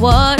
what